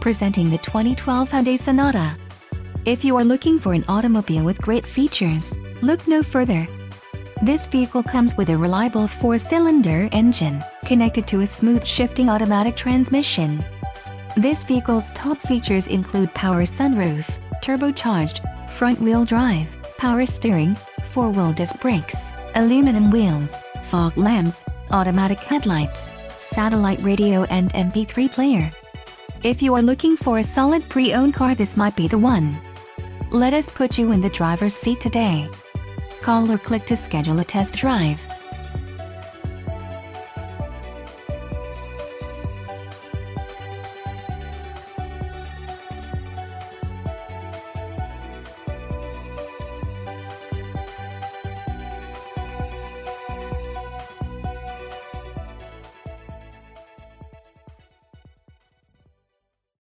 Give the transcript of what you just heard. Presenting the 2012 Hyundai Sonata. If you are looking for an automobile with great features, look no further. This vehicle comes with a reliable 4-cylinder engine, connected to a smooth shifting automatic transmission. This vehicle's top features include power sunroof, turbocharged, front-wheel drive, power steering, 4-wheel disc brakes, aluminum wheels, fog lamps, automatic headlights, satellite radio and MP3 player. If you are looking for a solid pre-owned car, this might be the one. Let us put you in the driver's seat today. Call or click to schedule a test drive.